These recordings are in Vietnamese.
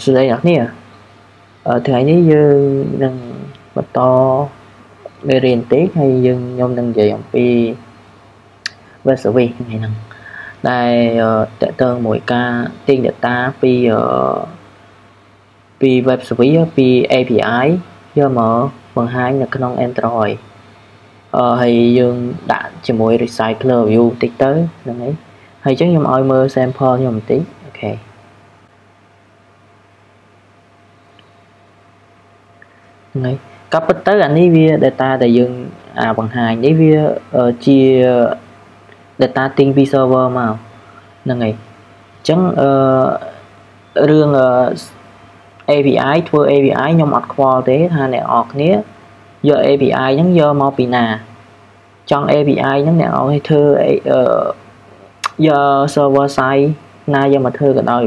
sebenarnya ini dương nâng bật to để riêng tiết hay dương nhôm nâng dày dòng pi về sự việc này nè đây tại tơ mỗi ca tiên để ta pi pi web sự việc pi API do mở phần hai là con Android hay dương đã chỉ mỗi RecyclerView tiết tới nâng ấy hay chứ nhôm oi mơ sample nhôm tí ok. Cấp bất tới là ní via data đại dương bằng hai ní via chia data tiên vi server mà nâng này chẳng rương API thua API nhom ọt khoa thế hay này ọt nế giờ API nhắn giờ mau bị nà trong API nhắn này hay thưa giờ server side na giờ mà thưa cái đâu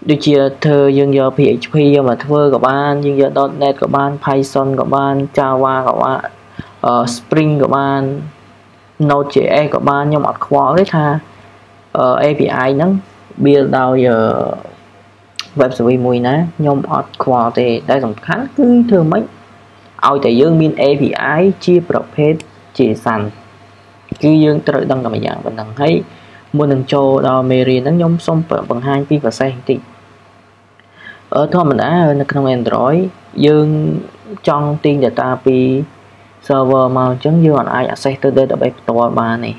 được chia thơ dương giờ PHP giờ mà thơ của bạn dương giờ .NET của bạn Python của bạn Java của bạn Spring của bạn Node.js của bạn nhưng mà khó đấy ha API nó bia đào giờ web service mùi ná nhưng mà khó thì đây còn khá cứ thơ mấy ao tại dương bên API chia prophets chỉ sẵn cứ dương tự đăng là một dạng và đăng thấy muốn nâng cho đào Mary nó nhóm xong bằng hai pin và xe thì ở thôi mình đã không Android dương trong tiên data pi server màu trắng dương ai đã xây từ đây đã bếp to ba này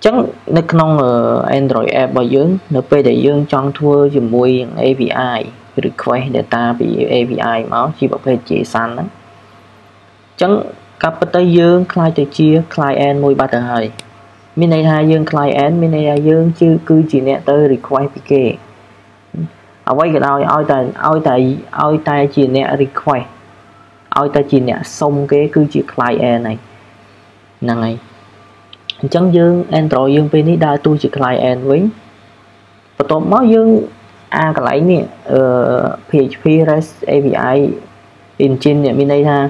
trắng nó không ở Android app bao dưỡng nó về để dương trong thua dùng mùi API được quay data bị API máu chỉ bảo vệ chỉ sẵn đó trắng các bất tới dương client chia client mùi ba tờ hơi mình này hai dương client mình này dương chứ cứ chỉ nè tới require pk ở quay cái nào oi tay chỉ nè require oi tay chỉ nè xong cái cứ chỉ client này năng này chẳng dương Android dương bên này đa tôi chỉ client với và tôi máu dương a cái lấy nè PHP REST API engine nè mình này ha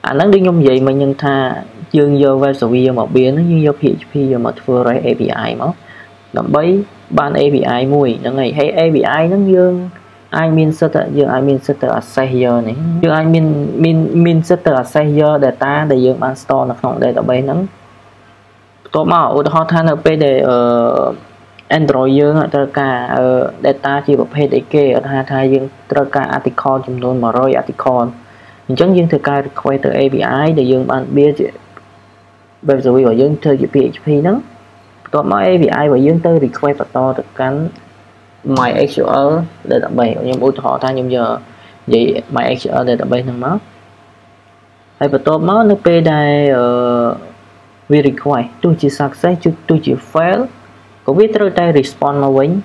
anh đang đi nhung vậy mà nhân tha dương vô web server một biến nó như vô PHP vô mà thua ra API máu đậm bấy ban API mùi nó ngày hay API nó dương I mean setter accessor này dương I mean setter accessor data để dương ban store nó không để đậm bấy nó tôi bảo ủa họ than ở bên để Android dương ở tất cả data chỉ một hệ để kê ở hai thay dương tất cả article chúng tôi mà rồi article chẳng dương thực ra quay từ API để dương ban biết bây giờ bây giờ chơi PHP nó còn nói API và dương tư request và to được cắn MySQL để tập bày nhưng ưu thọ ta nhưng giờ vậy MySQL để tập bày thằng máu hay và to máu nó p đây vi request tôi chỉ success chứ tôi chỉ fail có biết tôi đây respond mà quên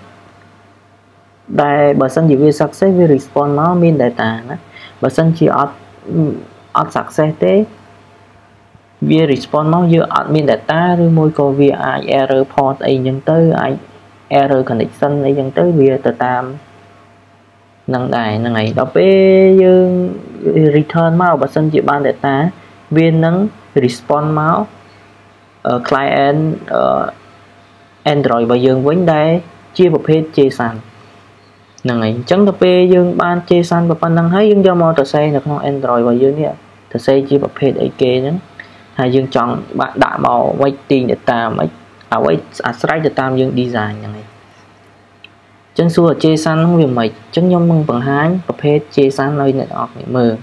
đây bởi sân chỉ vi success vi respond máu min đại tàng á bởi sân chỉ out success thế via response nó giữa admin data rồi môi cô via error port ấy nhân tới error connection ấy nhân tới via từ tam năng đài năng này đó bé dương return máu và sân chỉ ban data viên nắng response máu client Android và dương vấn đề chia một hết JSON năng này chẳng đó bé dương ban JSON và ban năng thấy dương do mô tờ xây là không Android và dương nhé tờ xây chia một hết ấy kê nữa hay dương chọn bạn đã màu waiting để ta mấy áo ấy strike để tam dương đi dài này chân xua chê san không việc mày chân nhóm mừng bằng hái và phê chê san nơi này ọt này mờ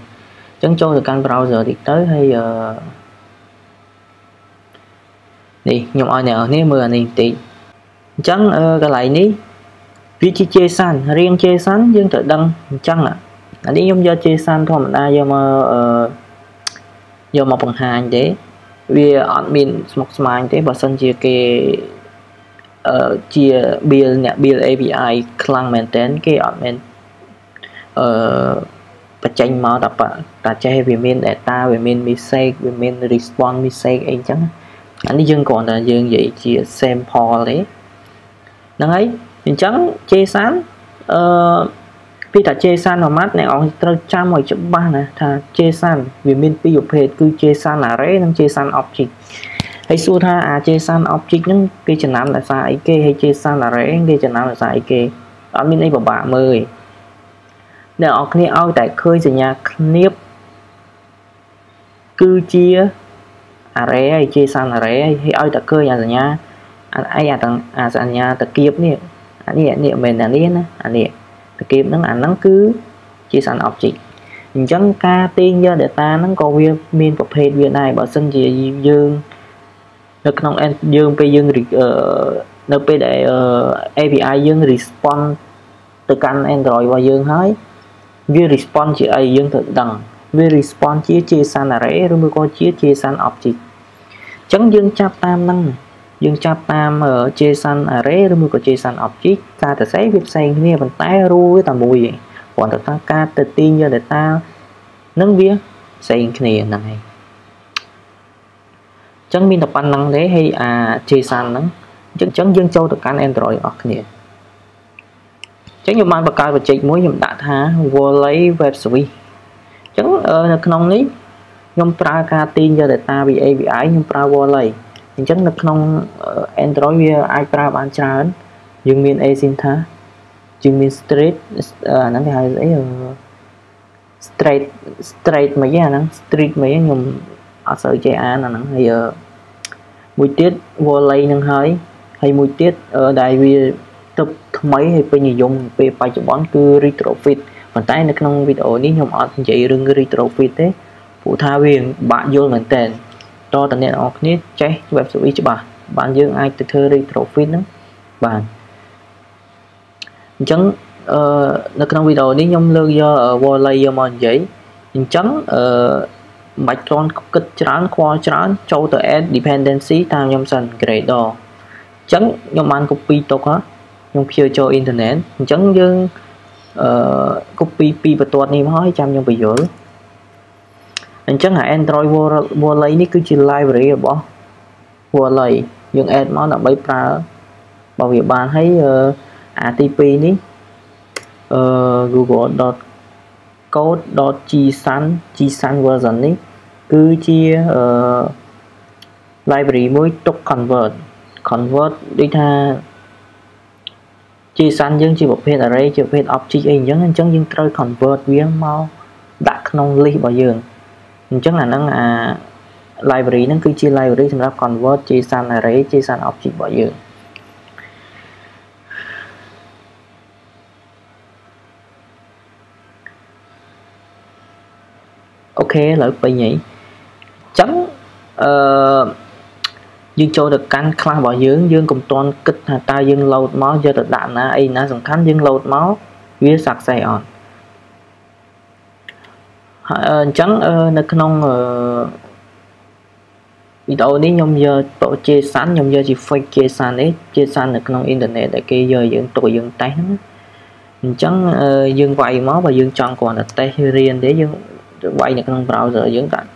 chân cho được căn browser thì tới hay đi nhóm ai nào nếu mưa này tí chân cái lại ní vì chê san riêng chê san dương tự đăng chân ạ à. Đi nhóm do chê san thôi mình ai do mà giờ một phần hai thế vì admin một smart thế và sân chia cái chia bill nè bill API client maintain cái admin và tranh máu tập và chạy về main data về main message về main response message anh chẳng anh đi dương còn là dương vậy chia sample đấy năng ấy mình chẳng chê sáng vì ta chê san vào mắt này ông trăm ngoài chấm ba này thà chê san vì mình ví dụ hệ cứ chê san là rễ năng chê san object hay xu tha chê san object những cái chân nám là sai kê hay chê san là rễ cái chân nám là sai kê អត់មានអីពិបាកមើលអ្នកនរគ្នាឲ្យតែឃើញសញ្ញាឃ្នាប គឺជា array ហើយ JSON array ឲ្យតែឃើញអាសញ្ញាអាសញ្ញាតាគៀបនេះអានេះមិនមែនអានេះណាអានេះតាគៀបហ្នឹងអាហ្នឹងគឺ JSON object អញ្ចឹងការទាញយក data ហ្នឹងក៏វាមានប្រភេទវាដែរបើសិនជាយើងនៅក្នុងយើងពេលយើងនៅពេលដែល API យើង respond ទៅកាន់ Android របស់យើងហើយវា respond ជាអីយើងត្រូវដឹងវា respond ជា JSON array ឬមួយក៏ជា JSON object អញ្ចឹងយើងចាប់តាម JSON array ឬមួយក៏ JSON object តែផ្សេងគ្នាប៉ុន្តែរੂវាតែមួយឯងគ្រាន់តែការទៅទាញយក data នឹងវាផ្សេងគ្នាហ្នឹងហើយអញ្ចឹងមានតែប៉ុណ្្នឹងទេហើយ JSON ហ្នឹងអញ្ចឹងយើងចូលទៅកាន់ Android របស់គ្នា ខ្ញុំបានបង្កើតបច្ចេកមួយខ្ញុំដាក់ថា Volley web service អញ្ចឹងនៅក្នុងនេះខ្ញុំប្រើការទាញយក data API ខ្ញុំប្រើ Volley អញ្ចឹងនៅក្នុង Android វាអាចប្រើបានច្រើនយើងមាន async យើងមាន straight អាហ្នឹងគេហៅអី straight មកហ្នឹង street មកខ្ញុំអត់សូវចេះអានអាហ្នឹងហើយមួយទៀត Volley ហ្នឹងហើយមួយទៀតដែលវា ថ្មីហើយពេញនិយមពេលបច្ចុប្បន្នគឺ retrofit ប៉ុន្តែនៅក្នុង video នេះខ្ញុំអត់និយាយរឿង retrofit ទេព្រោះថាវាពិបាកយល់មែនតើតអ្នកនរគ្នាចេះ web service ច្បាស់បានយើងអាចទៅធ្វើ retrofit ហ្នឹងបានអញ្ចឹងនៅក្នុង video នេះខ្ញុំលើកយក Volley យកមកនិយាយអញ្ចឹងមិនបាច់គិតច្រើន add dependency តាមខ្ញុំសិន gradle អញ្ចឹងខ្ញុំបាន copy ទុកហ៎ ខ្ញុំភ្ជាប់ចូលអ៊ីនធឺណិត អញ្ចឹងយើងcopy ពីបន្ទាត់នេះមកហើយចាំខ្ញុំបញ្យល់ អញ្ចឹងអា Android Volley នេះគឺជា library របស់ Volley យើង add មកដើម្បីប្រើរបស់វាបានហើយអា ទី 2 នេះ google.code.json version នេះគឺជា library មួយទុក convert ដូចថា JSON យើងជាប្រភេទ array ជាប្រភេទ object អីអញ្ចឹងយើងត្រូវ convert វាមកដាក់ក្នុង list របស់យើងអញ្ចឹងអាហ្នឹងអា library ហ្នឹងគឺជា library សម្រាប់ convert JSON array JSON object របស់យើងអូខេឥឡូវពេញហើយអញ្ចឹង យើងចូលទៅកាន់ class របស់យើងកុំតន់គិតថាតើយើង load មកយកទៅដាក់ណាអីណាសំខាន់យើង load មកវា success អត់អញ្ចឹងនៅក្នុង video នេះខ្ញុំយក JSON ខ្ញុំយកជា fake JSON នេះ JSON នៅក្នុង internet ដែលគេយកយើងទុកយើង test ហ្នឹងអញ្ចឹងយើងវាយមកបើយើងចង់គ្រាន់តែ test រៀនទេយើងវាយនៅក្នុង browser យើងដាក់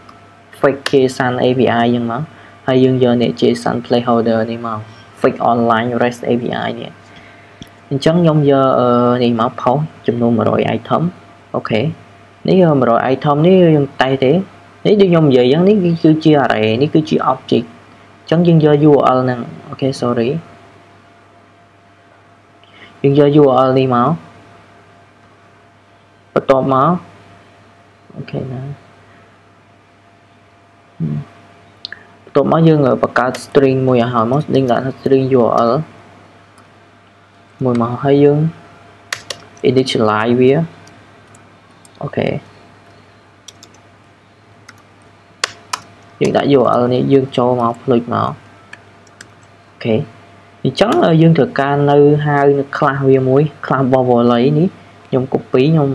fake JSON API ហ្នឹងមក ហើយយើងយកនេះ JSON placeholder នេះមក fake online REST API នេះអញ្ចឹងខ្ញុំយកនេះមក post ចំនួន 100 item អូខេនេះ 100 item នេះយើងតែនេះដូចខ្ញុំនិយាយអញ្ចឹងនេះគឺជា array នេះគឺជា object អញ្ចឹងយើងយក URL ហ្នឹង អូខេ sorry យើងយក URL នេះមកបន្ទាប់មក អូខេ ណា បន្ទាប់មកយើងបង្កើត string មួយឲ្យហើយមកយើងដាក់ string URL មួយមកហើយយើង initialize វា អូខេយើងដាក់ URL នេះយើងចូលមកផ្លេចមកអូខេអញ្ចឹងយើងត្រូវការនៅហៅនៅ class វាមួយ class របស់ Volley នេះខ្ញុំ copy ខ្ញុំ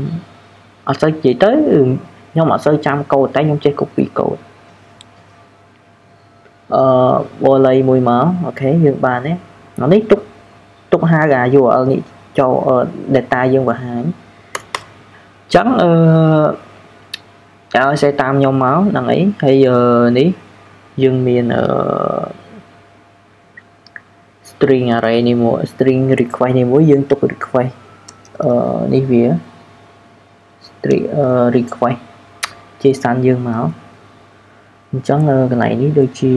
អត់សូវនិយាយទៅខ្ញុំអត់សូវចាំ code តែខ្ញុំចេះ copy code Volley មួយមកអូខេយើងបាននេះទុកហៅអា URL នេះចូល data យើងបង្ហាញអញ្ចឹងឲ្យសេតាមខ្ញុំមកហ្នឹងហើយហើយនេះយើងមាន string array នេះមួយ string request នេះមួយយើងទុក request នេះវា string request JSON យើងមក អញ្ចឹងកន្លែងនេះដូចជា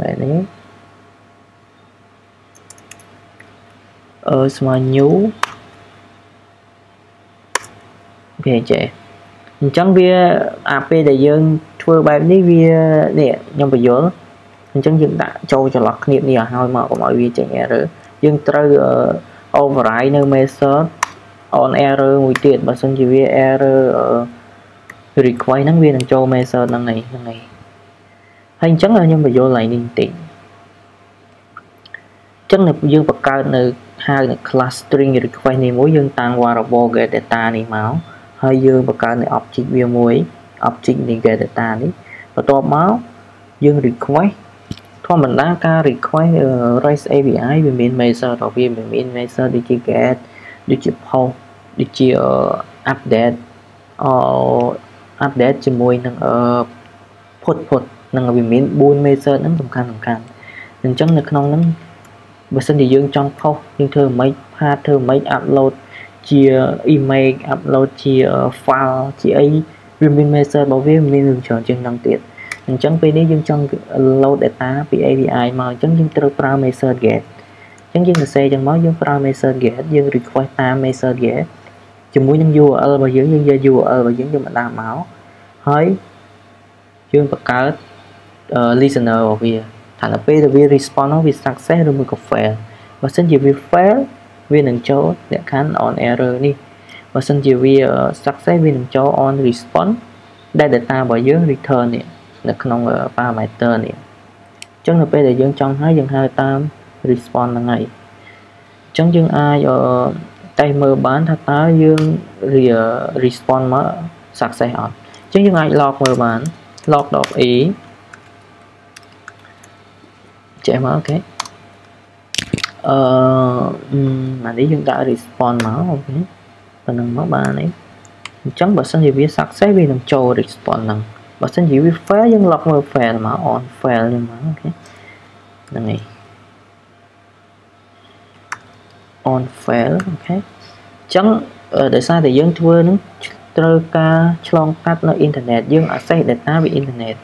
បែបនេះ new. Vì vậy chạy chẳng bia AP đại dương thua bài ní bia nè nhưng mà dỡ chẳng dừng đã châu cho lọt niệm đi ở hai mà của mọi việc chạy nhẹ rồi nhưng trời override nơi message on error nguy tiện và xong chỉ bia error require năng viên châu message năng này hình chẳng là nhưng mà vô lại nên tiện chẳng là dương bậc cao nơi hai là class string require này mỗi dương tăng qua robot data này máu hơi dương bậc cao này object view muối object này get data này và to máu dương require thôi mình đã ca require REST API về miền message đầu tiên về miền message đi chỉ get đi chỉ post đi chỉ update update cho muối năng put năng ở về miền buôn message năng tầm can nên chẳng là không năng và xin thì dương trong không nhưng thường mấy pha thường mấy upload chia email upload chia file chia ấy riêng message bảo vệ mình dùng chọn trên đăng tiện mình chẳng về đấy dương trong load data vì API mà chẳng dương từ pra message get chẳng dương là xe chẳng máu dương pra message get dương require ta message get chừng mũi nhân URL và dưỡng dương ra URL và dưỡng dương mà làm máu hỡi dương bật card listener bảo vệ thành là P là vì response nó vì success rồi mới có fail và xin chỉ vì fail vì đằng chỗ để khán on error đi và xin chỉ vì success vì đằng chỗ on response đây data bởi dưới return này là không ở ba bài tên này chẳng là P là dương trong hai dương hai tam response là ngày chẳng dương ai ở tay mơ bán thật tá dương thì response mở success on chẳng dương ai log mơ bán log đọc ý chạy mà ok mà để chúng ta respond máu ok và nâng máu ba này chẳng bởi sân chỉ biết sắc sẽ vì làm trâu respond nâng và sân chỉ biết phá dân lọc mơ phèn mà on phèn nhưng mà ok nâng này on phèn ok chẳng để sao thì dân thua nó trơ ca chlong cắt nó internet dân ở xây data bị internet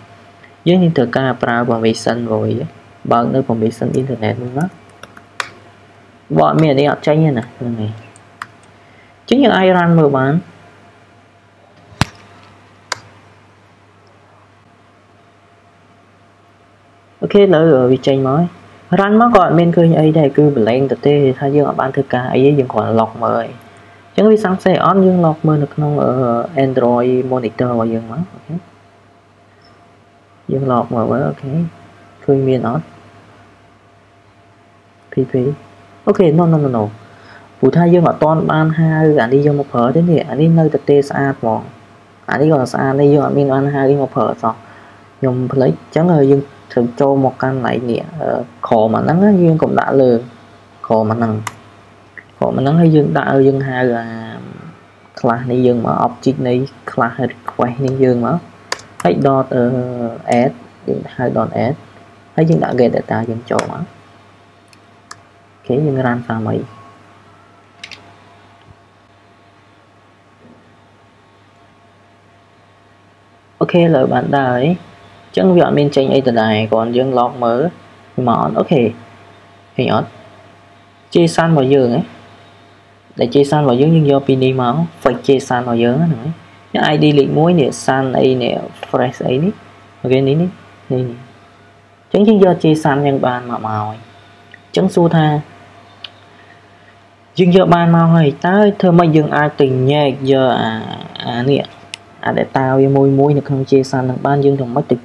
dân như thờ ca pra và vệ sinh rồi bạn nơi còn bị sân internet luôn đó bọn mình đi học cháy như này chính những ai run mở bán ok lỡ ở vì cháy mới run mất gọi mình cười ấy đây cứ blank tập tê thì thay dương ở bán thực cả ấy dừng khoảng lọc mời chẳng vì sáng xe on dương lọc mơ được không ở Android monitor và dương má ok dương lọc mơ với ok cười miền nó PP ok no phụ thai dương ở toàn ban hai gắn đi dương một phở thế thì anh đi nơi tập tê xa bỏ anh đi gọi xa đây dương miền ban hai đi một phở xong nhưng lấy chẳng là dương thường cho một căn này nhẹ khổ mà nắng dương cũng đã lừa khổ mà nắng hay dương đã dương hai là class này dương mà object này class quay này dương mà hãy dot s hai dot s thấy chúng đã gây data dân chỗ mà cái dân ran pha mấy ok lời bạn đời chẳng vì mình tranh ấy từ này còn dương log mới mọn ok hình ớt chia san vào giường ấy để chia san vào giường nhưng do pin đi máu phải chia san vào giường nữa những ai đi lịch muối nè san ấy nè fresh ấy ní ok ní này chẳng chứ do chia san nhân bàn mà màu chẳng xua tha dương giờ bàn màu hay tới thơ mà dương ai tình nhạc giờ nè để tao với môi môi được không chia san thằng ban dương thằng mất tịch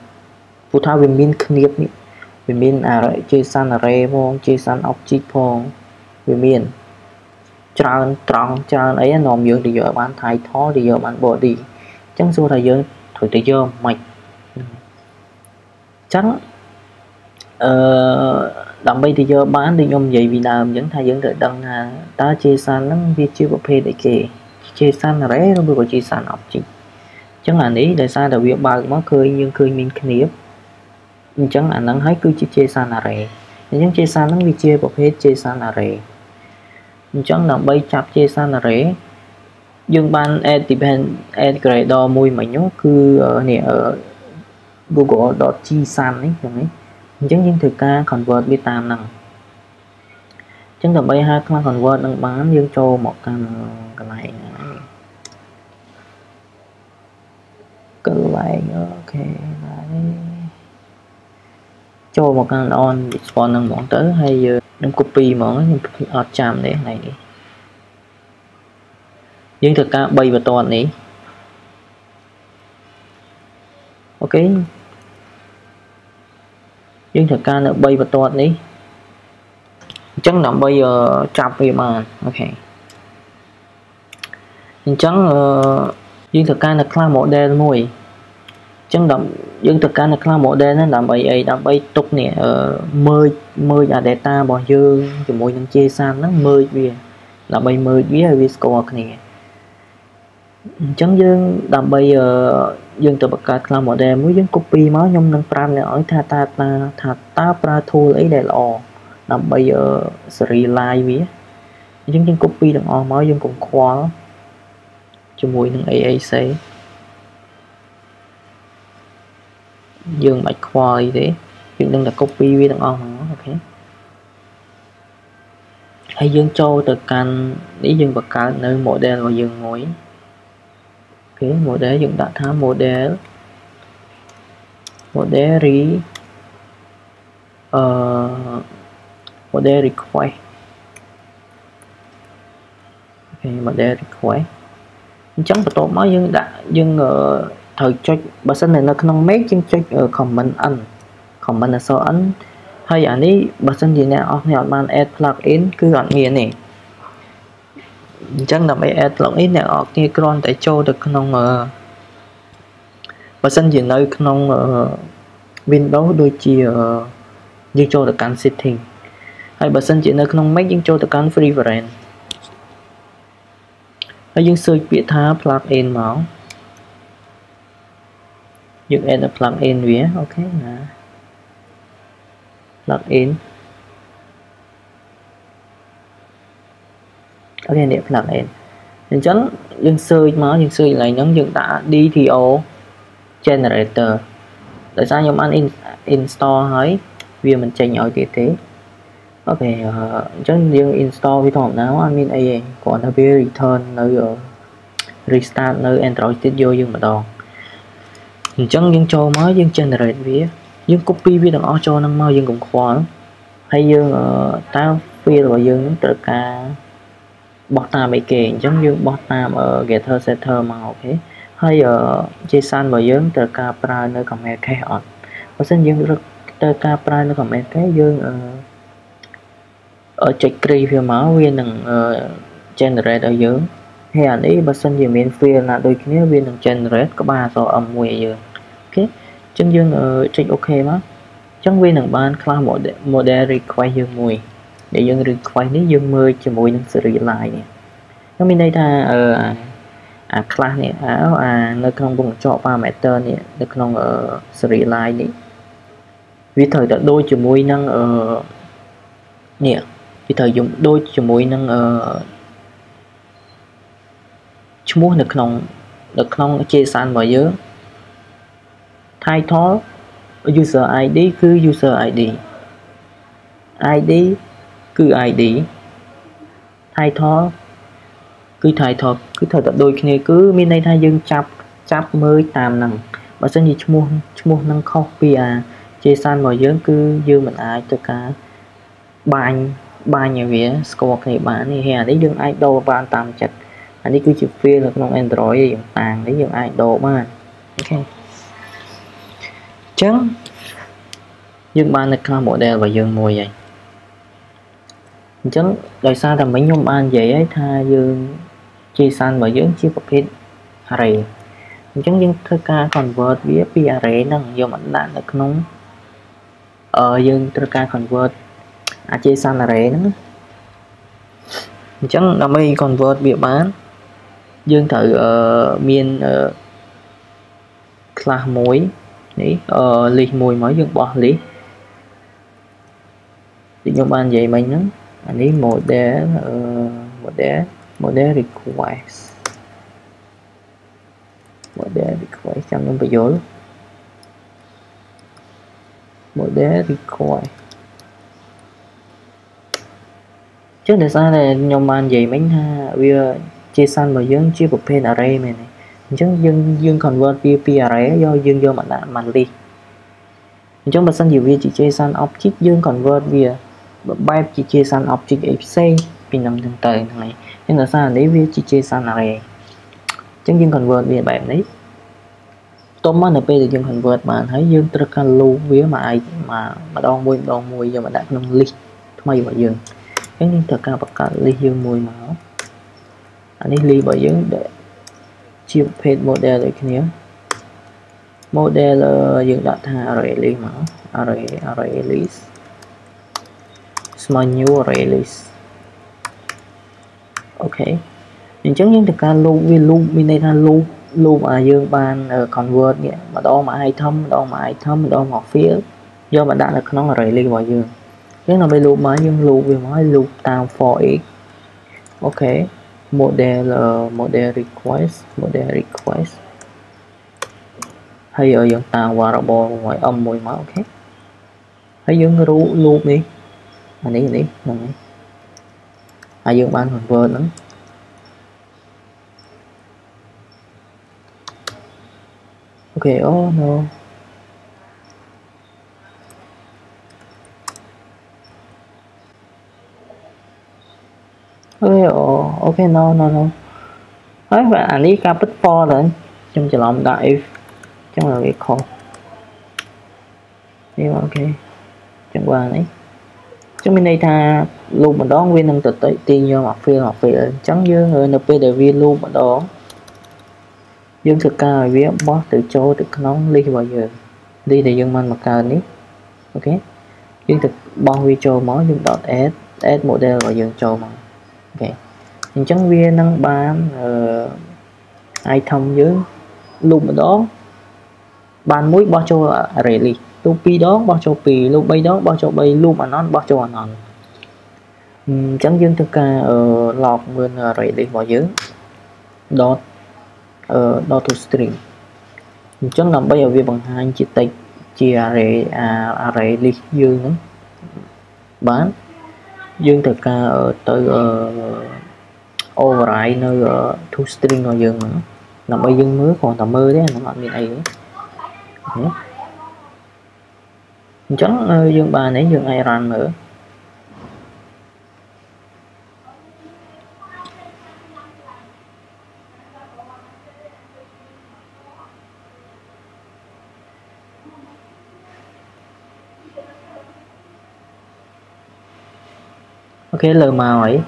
phụ thao về miền nghiệp đi về miền lại chia san là re phong chia san object phong về miền tròn ấy nòm dương thì giờ bán thái thó thì giờ bán bỏ đi chẳng xua thầy dương thổi tự do mạch trắng đậm bây thì giờ bán đi nhôm vậy vì làm những thay dẫn đợi đăng ta chia san lắm vì chưa có phê để kể chia san là đấy nó vừa có chia san học chị chẳng là đấy để sao đặc biệt bà mắc cười nhưng cười mình khnếp nhưng chẳng là nắng hái cứ chia san là rẻ những chia san lắm vì chưa có phê chia san là rẻ chẳng là bây chạp chia san là rẻ dương ban depend grade đo mùi mà nhớ cứ ở nè ở Google đo chia san ấy chẳng ấy. Chẳng những thực ca convert biết tam năng ចឹងដើម្បីហៅ class convert នឹងបានយើងចូលមកកាន់កន្លែងណាកន្លែងអូខេបាទចូលមកកាន់ on response ហ្នឹងហ្មងទៅហើយយើងនឹង copy ហ្មងខ្ញុំអត់ចាំទេថ្ងៃនេះយើងត្រូវការ3បន្ទាត់នេះអូខេយើងត្រូវការនៅ3បន្ទាត់នេះអញ្ចឹងដើម្បីចាប់វាបានអូខេអញ្ចឹងយើងត្រូវការនៅ class model មួយអញ្ចឹងដល់យើងត្រូវការនៅ class model ហ្នឹងដើម្បីអីដើម្បីទុកនេះmerge អា data របស់យើងជាមួយនឹង JSON ហ្នឹង merge វាដើម្បី merge វាឲ្យវាស្គាល់គ្នាអញ្ចឹងយើងដើម្បីយើងទៅបង្កើត class model មួយយើង copy មកខ្ញុំនឹងប្រាប់អ្នកឲ្យថាតើប្រើ tool អីដែលល្អដើម្បីសេរី live វាអញ្ចឹងយើង copy ទាំងអស់មកយើងកុំខ្វល់ជាមួយនឹង AAC យើងមិនខ្វល់អីទេយើងនឹងតែ copy វាទាំងអស់មកអូខេហើយយើងចូលទៅកាន់នេះយើងបង្កើតនៅ model របស់យើងមួយអូខេ model យើងដាក់ថា model model request អូខេ model request អញ្ចឹងបន្ទាប់មកយើងដាក់យើងត្រូវចុចបើសិននៅក្នុង make យើងចុច comment n ហើយអានេះបើសិនជាអ្នកអស់គ្នាអត់បាន add plugin គឺអត់មានទេអញ្ចឹងដើម្បី add login អ្នកអរគ្នាគ្រាន់តែចូលទៅក្នុងបើសិនជានៅក្នុង Windows ដូចជាយើងចូលទៅកាន់ setting ហើយបើសិនជានៅក្នុង Mac យើងចូលទៅកាន់ preference ហើយយើង search ពាក្យថា plugin មកយើង add plugin វាអូខេណា plugin ok này plug in, nên chắn dân sơi mà dân sơi lại nhấn dân đã DTO generator, tại sao nhóm anh install hỏi vì mình chạy nhỏ kia thế, ok chắn dân install vi thỏm nào anh ấy còn là về return nơi restart nơi Android Studio dân mà đòn, nên chắn dân cho mới dân generate vía, dân copy vi đằng ao cho năng mau dân cũng khó lắm, hay dân tao phi rồi dân tự cả bóc tam mấy kề giống như bóc tam ở getter setter mà ok hay ở JSON mà dướng từ ca pra nơi comment khai on có xin dướng từ ca pra nơi comment khai dướng ở check tree phía máu viên đừng generate ở dướng hay ảnh ý bà xin dường miền phía là đôi khi viên đừng generate có 3 số âm mùi dường ok chân dướng check ok mà chân viên đừng ban class model require dường mùi để dân request này dân mơ cho mỗi những series line này nó mình đây ta class này nơi không vùng cho parameter này nơi không series line này vì thời đã đôi cho mỗi năng nhẹ vì thời dùng đôi cho mỗi năng chúng muốn được không chia sàn vào dưới title user ID cứ user ID cứ ID title cứ thời tập đôi khi cứ bên đây thay dương chắp mới tạm nằm và sẽ như chung năng copy JSON vào dưỡng cứ dương mình ai cho cả ba nhà vía score này bạn này hè đấy dương idol và tạm chặt anh ấy cứ chụp phía là con Android dùng tàng đấy dương idol mà ok chắn dương ba là class model và dương mùi vậy chắn đời xa là mấy nhóm an vậy ấy tha dương chia san và dưỡng chia cặp hết array chắn dương thơ ca convert vía pi array năng do mình đã được nóng dương thơ ca convert chia san array nữa chắn là mấy convert việc bán dương thử miền class mối đấy lịch mùi mới dương bỏ lý thì nhóm an vậy mình nữa anh ấy model request chẳng nó bây giờ model request Trước thời gian này nhóm man dày bánh ha, via JSON mà dương chia một pen array này, trước dương convert via array do dương vô màn đi. Trong bản thân view chỉ JSON object dương convert via byte chỉ JSON object fc pin nằm từng tờ này. Nên là sao đấy view chỉ JSON array. Trước dương convert via bạn đấy. Tôm man ở đây dương convert mà thấy dương trơn lưu vía mà ai mà đo mùi giờ mà đã nâng list thay vào dương. Cái nên thực ra bậc cả ly dương mùi máu. Anh ấy ly bởi dương để chịu page model đấy kia. Model dương đặt hàng array ly máu array list small new array list. Ok. Nhìn chứng nhưng thực ra lưu mà dương ban convert nghĩa mà đo mà item ngọc phía do bạn đã là nó array ly vào dương. Cái nào bây lưu mà dương lưu về máy lưu tao for x. Ok. Model request hay ở dương tao variable ngoài âm mùi máu. Ok. Hay dương rú lưu đi anh đi à dương ban convert nữa. Ok. Oh no. Ok, no. Đấy, và anh ấy ca bích for rồi. Trong chờ lòng đã if. Trong là cái call. Nhưng ok. Chẳng qua đấy. Trong bên đây tha luôn mà đón viên nâng tự tới tiên do mặt phía trắng dưới người NPD viên luôn mà đón. Dương thực ca rồi viết boss tự chỗ được nóng ly vào giờ. Đi để dương man mà ca đấy. Ok. Dương thực bon vi cho mó dương dot s. S model và dương cho mà. Ok. Nhìn chẳng viên năng bán ai thông dưới lúc đó bán mũi bao cho array list lúc pi đó bao cho pi lúc bay đó bao cho bay lúc mà nó bao cho nó chẳng dương thực ra lọt nguyên array list vào dưới dot to string chẳng làm bây giờ việc bằng hai chỉ tịch chia array list dương nữa bán dương thực ra tới override nơi thu string rồi dương nữa nằm bây dương mới còn tầm mơ đấy nó bạn miền này đấy chắn dương bà nãy dương ai ran nữa ok lời màu ấy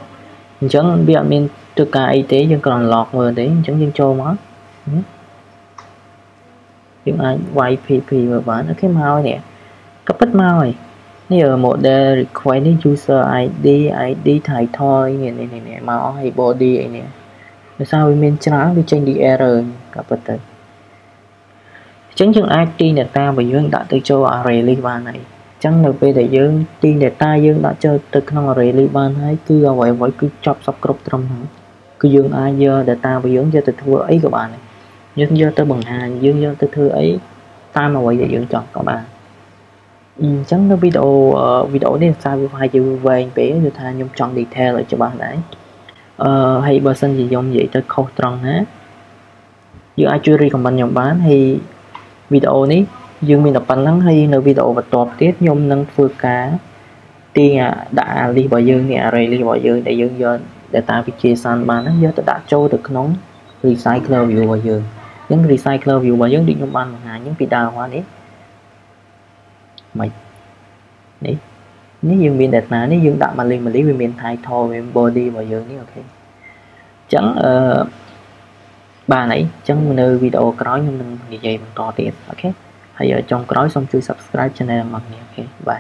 chẳng biết mình thực cả y tế nhưng còn lọt người đấy chẳng nhưng cho má những ai quay PP và bán ở cái màu nè cấp bách màu này bây giờ model require user ID thay thôi này màu hay body này nè rồi sao mình trắng đi trên đi error cấp bách đấy chẳng chừng ID data và dương đã từ cho array list ban này chẳng được về để dương tin data dương đã chơi từ trong array list ban hay cứ gọi với cứ chop sắp crop trong thằng cứ dương ai giờ data và dương giờ từ thua ấy các bạn này dương giờ tới bằng hàng dương giờ tới thưa ấy ta mà gọi để dương chọn các bạn chẳng nó video này sao phải chịu về bé người ta nhung chọn detail lại cho bạn đấy hay person gì giống vậy tới câu tròn á dương ai chưa recommend bằng nhóm bán hay video này dương mình đọc bản năng hay nơi video và tọp tiết nhôm năng phương cá tiên đã đi vào dương thì array đi vào dương để dương do để ta bị chia san bán nó đã trôi được nóng RecyclerView vào dương những RecyclerView vào dương định nhôm ăn hàng những vị đào hoa đấy mày đấy nếu dương mình đặt là nếu dương đã mà lên mà lý về miền Thái thò về body vào dương đấy ok chẳng bà nãy chẳng nơi video có nói nhưng mình như vậy mình to tiết ok. Hãy ở trong cõi xong chui subscribe channel mọi người. Ok, bye.